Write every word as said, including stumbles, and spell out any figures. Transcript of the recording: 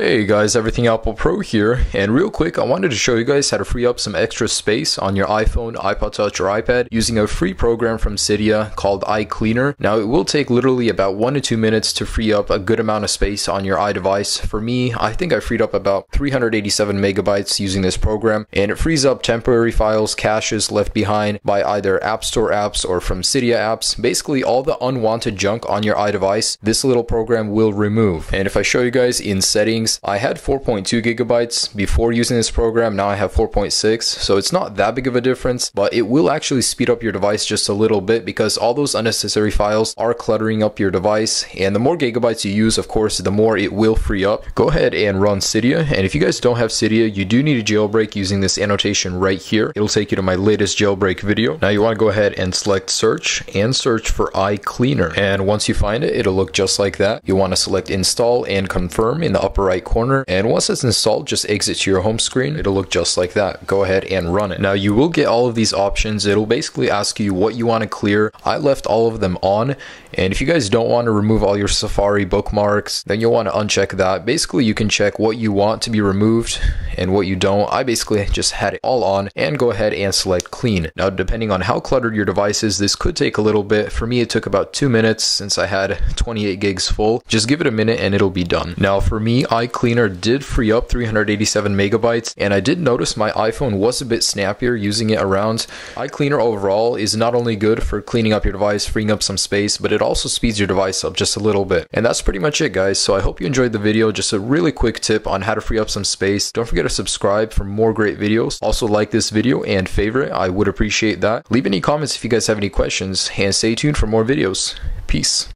Hey guys, EverythingApplePro here, and real quick I wanted to show you guys how to free up some extra space on your iPhone, iPod Touch, or iPad using a free program from Cydia called iCleaner. Now it will take literally about one to two minutes to free up a good amount of space on your iDevice. For me, I think I freed up about three hundred eighty-seven megabytes using this program, and it frees up temporary files, caches left behind by either App Store apps or from Cydia apps. Basically all the unwanted junk on your iDevice, this little program will remove. And if I show you guys in settings, I had four point two gigabytes before using this program. Now I have four point six, so it's not that big of a difference, but it will actually speed up your device just a little bit because all those unnecessary files are cluttering up your device, and the more gigabytes you use, of course, the more it will free up. Go ahead and run Cydia, and if you guys don't have Cydia, you do need a jailbreak using this annotation right here. It'll take you to my latest jailbreak video. Now you want to go ahead and select search and search for iCleaner, and once you find it, it'll look just like that. You want to select install and confirm in the upper right corner, and once it's installed, just exit to your home screen. It'll look just like that. Go ahead and run it. Now you will get all of these options. It'll basically ask you what you want to clear. I left all of them on, and if you guys don't want to remove all your Safari bookmarks, then you'll want to uncheck that. Basically you can check what you want to be removed and what you don't. I basically just had it all on, and go ahead and select clean. Now depending on how cluttered your device is, this could take a little bit. For me it took about two minutes since I had twenty-eight gigs full. Just give it a minute and it'll be done. Now for me, iCleaner did free up three hundred eighty-seven megabytes, and I did notice my iPhone was a bit snappier using it around. iCleaner overall is not only good for cleaning up your device, freeing up some space, but it also speeds your device up just a little bit. And that's pretty much it, guys. So I hope you enjoyed the video. Just a really quick tip on how to free up some space. Don't forget to subscribe for more great videos. Also like this video and favorite. I would appreciate that. Leave any comments if you guys have any questions, and stay tuned for more videos. Peace.